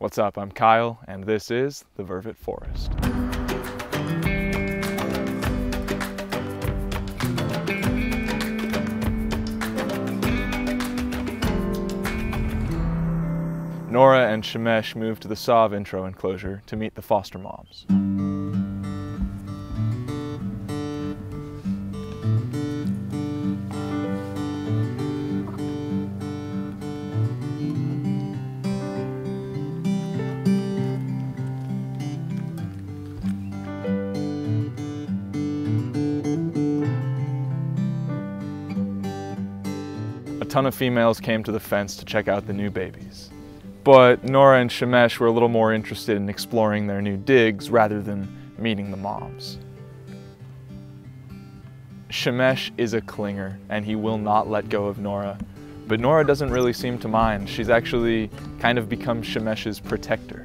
What's up? I'm Kyle, and this is The Vervet Forest. Norah and Shemesh moved to the Saav intro enclosure to meet the foster moms. A ton of females came to the fence to check out the new babies. But Norah and Shemesh were a little more interested in exploring their new digs rather than meeting the moms. Shemesh is a clinger and he will not let go of Norah, but Norah doesn't really seem to mind. She's actually kind of become Shemesh's protector.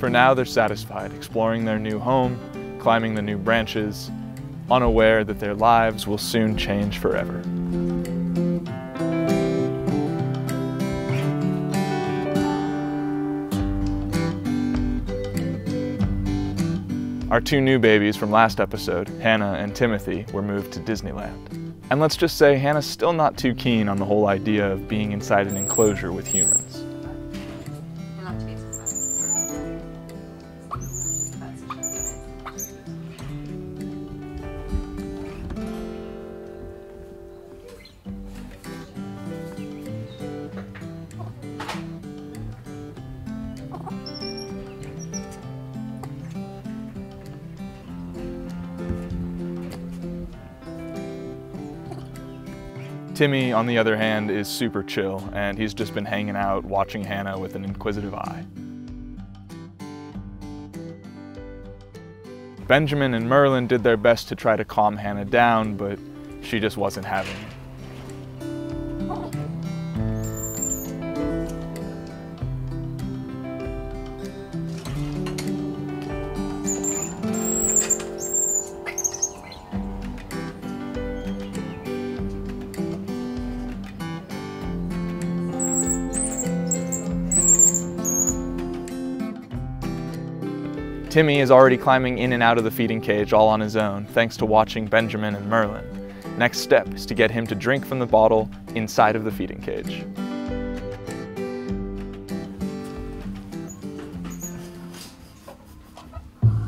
For now, they're satisfied exploring their new home, climbing the new branches, unaware that their lives will soon change forever. Our two new babies from last episode, Hannah and Timothy, were moved to Disneyland. And let's just say Hannah's still not too keen on the whole idea of being inside an enclosure with humans. Timmy, on the other hand, is super chill, and he's just been hanging out, watching Hannah with an inquisitive eye. Benjamin and Merlin did their best to try to calm Hannah down, but she just wasn't having it. Timmy is already climbing in and out of the feeding cage all on his own, thanks to watching Benjamin and Merlin. Next step is to get him to drink from the bottle inside of the feeding cage.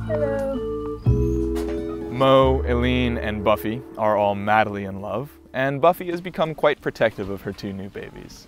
Hello. Mo, Eileen, and Buffy are all madly in love, and Buffy has become quite protective of her two new babies.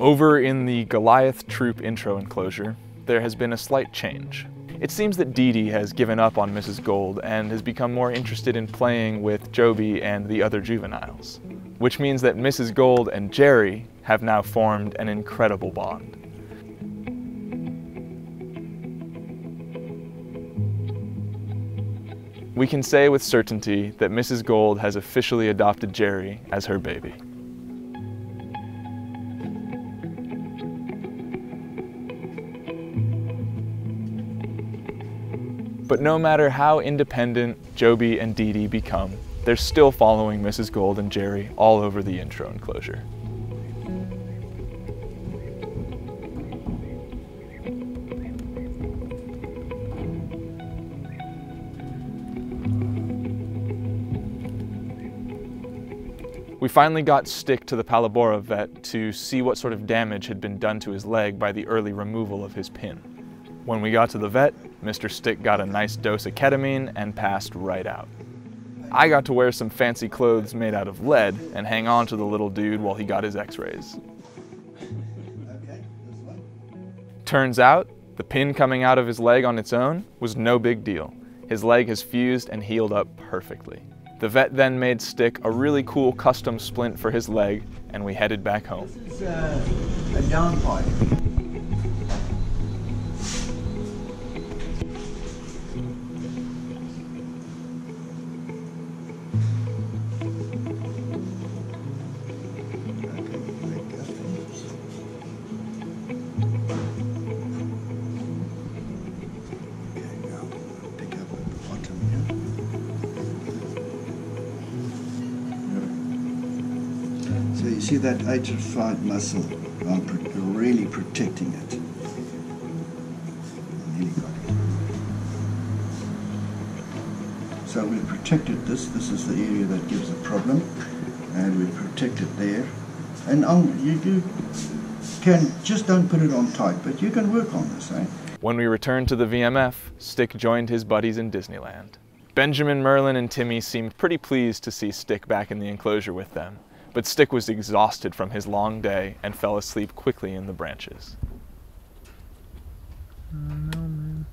Over in the Goliath Troop intro enclosure, there has been a slight change. It seems that Dee Dee has given up on Mrs. Gold and has become more interested in playing with Joby and the other juveniles, which means that Mrs. Gold and Jerry have now formed an incredible bond. We can say with certainty that Mrs. Gold has officially adopted Jerry as her baby. But no matter how independent Joby and Dee Dee become, they're still following Mrs. Gold and Jerry all over the intro enclosure. We finally got Stick to the Palabora vet to see what sort of damage had been done to his leg by the early removal of his pin. When we got to the vet, Mr. Stick got a nice dose of ketamine and passed right out. I got to wear some fancy clothes made out of lead and hang on to the little dude while he got his x-rays. Okay, turns out, the pin coming out of his leg on its own was no big deal. His leg has fused and healed up perfectly. The vet then made Stick a really cool custom splint for his leg, and we headed back home. a down party. See that atrophied muscle, I'm really protecting it. Nearly got it. So we've protected this, this is the area that gives the problem, and we've protected there. And you can, just don't put it on tight, but you can work on this, eh? When we returned to the VMF, Stick joined his buddies in Disneyland. Benjamin, Merlin, and Timmy seemed pretty pleased to see Stick back in the enclosure with them. But Stick was exhausted from his long day and fell asleep quickly in the branches. Oh, no, man.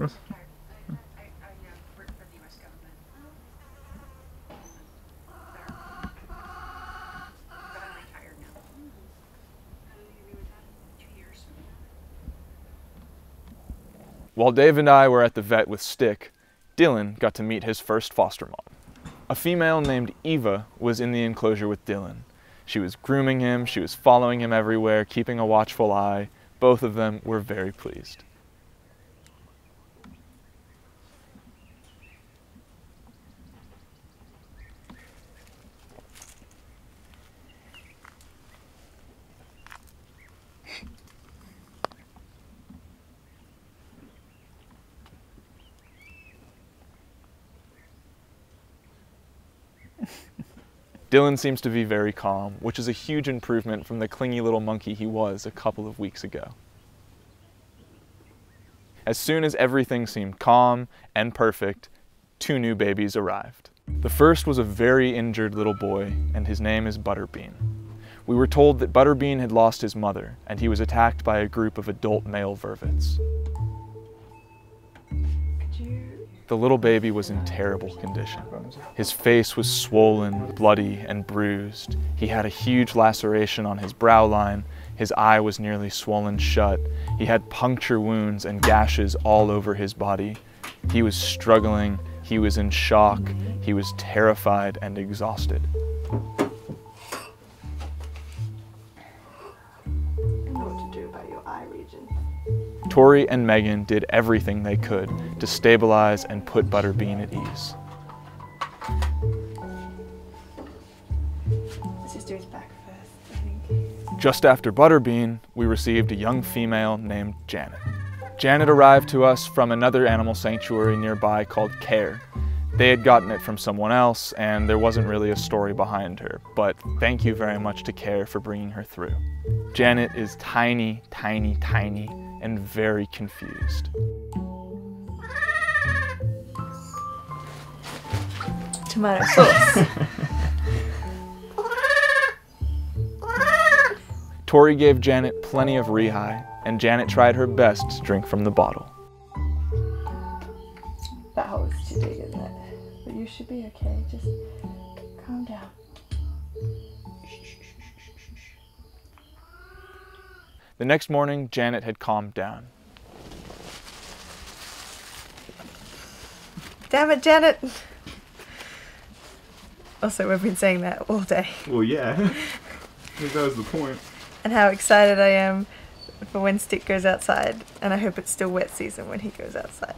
I work for the US government. But I'm retired now. 2 years. While Dave and I were at the vet with Stick, Dylan got to meet his first foster mom. A female named Eva was in the enclosure with Dylan. She was grooming him, she was following him everywhere, keeping a watchful eye. Both of them were very pleased. Dylan seems to be very calm, which is a huge improvement from the clingy little monkey he was a couple of weeks ago. As soon as everything seemed calm and perfect, 2 new babies arrived. The first was a very injured little boy, and his name is Butter Bean. We were told that Butter Bean had lost his mother, and he was attacked by a group of adult male vervets. The little baby was in terrible condition. His face was swollen, bloody, and bruised. He had a huge laceration on his brow line. His eye was nearly swollen shut. He had puncture wounds and gashes all over his body. He was struggling. He was in shock. He was terrified and exhausted. Tori and Megan did everything they could to stabilize and put Butter Bean at ease. Let's just do his back first, I think. Just after Butter Bean, we received a young female named Janet. Janet arrived to us from another animal sanctuary nearby called Care. They had gotten it from someone else, and there wasn't really a story behind her, but thank you very much to Care for bringing her through. Janet is tiny, tiny, tiny, and very confused. Tomato sauce. Tori gave Janet plenty of rehigh, and Janet tried her best to drink from the bottle. That hole is too big, isn't it? But you should be okay, just calm down. The next morning, Janet had calmed down. Damn it, Janet! Also, we've been saying that all day. Well, yeah. I think that was the point. And how excited I am for when Stick goes outside, and I hope it's still wet season when he goes outside.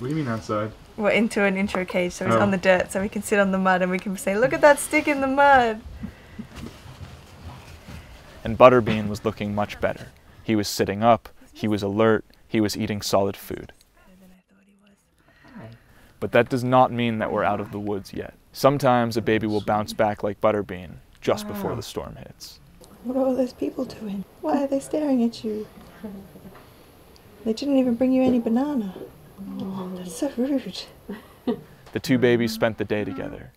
What do you mean outside? We're into an intro cage, so he's on the dirt, so we can sit on the mud and we can say, look at that stick in the mud! And Butterbean was looking much better. He was sitting up, he was alert, he was eating solid food. But that does not mean that we're out of the woods yet. Sometimes a baby will bounce back like Butter Bean just before the storm hits. What are all those people doing? Why are they staring at you? They didn't even bring you any banana. Oh, that's so rude. The two babies spent the day together.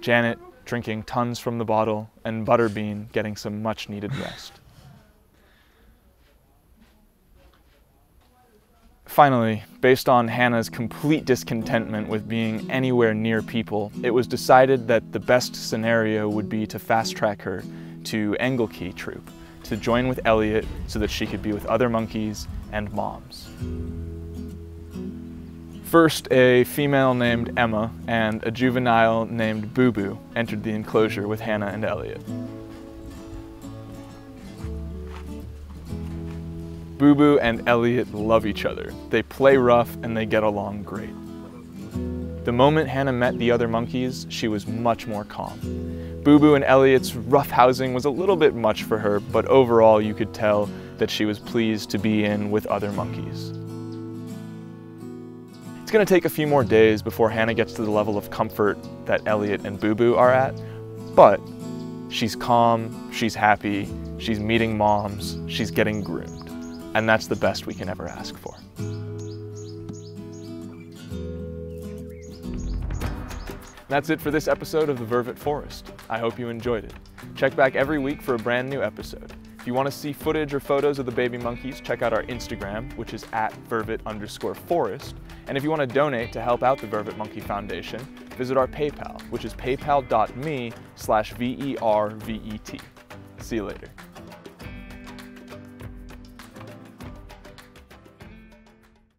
Janet drinking tons from the bottle and Butter Bean getting some much needed rest. Finally, based on Hannah's complete discontentment with being anywhere near people, it was decided that the best scenario would be to fast-track her to Engelke Key Troop, to join with Elliot so that she could be with other monkeys and moms. First, a female named Emma and a juvenile named Boo Boo entered the enclosure with Hannah and Elliot. Boo Boo and Elliot love each other. They play rough and they get along great. The moment Hannah met the other monkeys, she was much more calm. Boo Boo and Elliot's roughhousing was a little bit much for her, but overall you could tell that she was pleased to be in with other monkeys. It's gonna take a few more days before Hannah gets to the level of comfort that Elliot and Boo Boo are at, but she's calm, she's happy, she's meeting moms, she's getting groomed. And that's the best we can ever ask for. That's it for this episode of The Vervet Forest. I hope you enjoyed it. Check back every week for a brand new episode. If you want to see footage or photos of the baby monkeys, check out our Instagram, which is @vervet_forest. And if you want to donate to help out the Vervet Monkey Foundation, visit our PayPal, which is paypal.me/vervet. See you later.